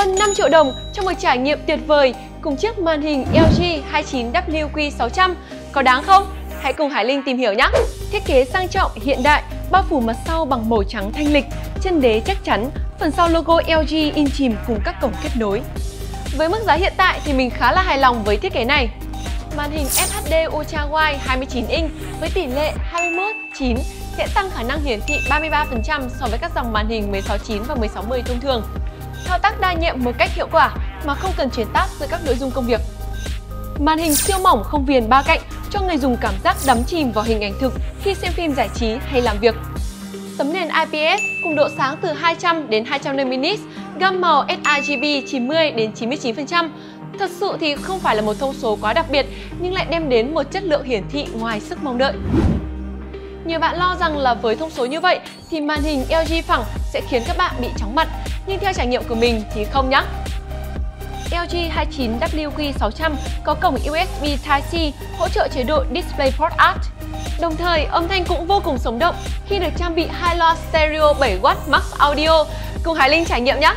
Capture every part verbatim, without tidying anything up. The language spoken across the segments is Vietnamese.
hơn năm triệu đồng cho một trải nghiệm tuyệt vời cùng chiếc màn hình lờ giê hai mươi chín W Q sáu trăm. Có đáng không? Hãy cùng Hải Linh tìm hiểu nhé! Thiết kế sang trọng, hiện đại, bao phủ mặt sau bằng màu trắng thanh lịch, chân đế chắc chắn, phần sau logo lờ giê in chìm cùng các cổng kết nối. Với mức giá hiện tại thì mình khá là hài lòng với thiết kế này. Màn hình ép hát đê Ultra Wide hai mươi chín inch với tỷ lệ hai mươi mốt chín sẽ tăng khả năng hiển thị ba mươi ba phần trăm so với các dòng màn hình mười sáu chín và mười sáu mười thông thường. Thao tác đa nhiệm một cách hiệu quả mà không cần chuyển tab giữa các nội dung công việc. Màn hình siêu mỏng không viền ba cạnh cho người dùng cảm giác đắm chìm vào hình ảnh thực khi xem phim giải trí hay làm việc. Tấm nền i pê ét cùng độ sáng từ hai trăm đến hai trăm năm mươi nits, gam màu sRGB chín mươi đến chín mươi chín phần trăm. Thật sự thì không phải là một thông số quá đặc biệt nhưng lại đem đến một chất lượng hiển thị ngoài sức mong đợi. Nhiều bạn lo rằng là với thông số như vậy thì màn hình lờ giê phẳng sẽ khiến các bạn bị chóng mặt, nhưng theo trải nghiệm của mình thì không nhá. lờ giê hai mươi chín W Q sáu trăm có cổng u ét bê Type C hỗ trợ chế độ DisplayPort Alt. Đồng thời, âm thanh cũng vô cùng sống động khi được trang bị hai loa stereo bảy W Max Audio. Cùng Hải Linh trải nghiệm nhé!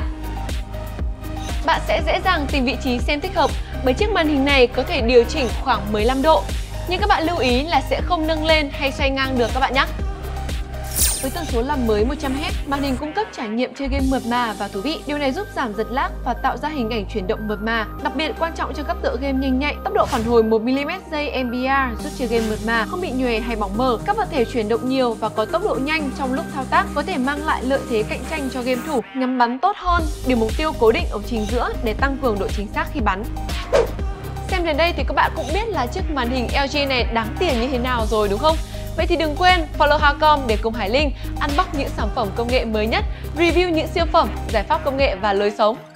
Bạn sẽ dễ dàng tìm vị trí xem thích hợp bởi chiếc màn hình này có thể điều chỉnh khoảng mười lăm độ. Nhưng các bạn lưu ý là sẽ không nâng lên hay xoay ngang được các bạn nhé! Với tần số làm mới một trăm héc, màn hình cung cấp trải nghiệm chơi game mượt mà và thú vị. Điều này giúp giảm giật lag và tạo ra hình ảnh chuyển động mượt mà, đặc biệt quan trọng cho các tựa game nhanh nhạy. Tốc độ phản hồi một milimét trên giây em bê rờ giúp chơi game mượt mà, không bị nhuề hay bóng mờ. Các vật thể chuyển động nhiều và có tốc độ nhanh trong lúc thao tác có thể mang lại lợi thế cạnh tranh cho game thủ. Nhắm bắn tốt hơn, điều mục tiêu cố định ống chính giữa để tăng cường độ chính xác khi bắn. Xem đến đây thì các bạn cũng biết là chiếc màn hình lờ giê này đáng tiền như thế nào rồi đúng không? Vậy thì đừng quên follow Hacom để cùng Hải Linh unbox những sản phẩm công nghệ mới nhất, review những siêu phẩm, giải pháp công nghệ và lối sống.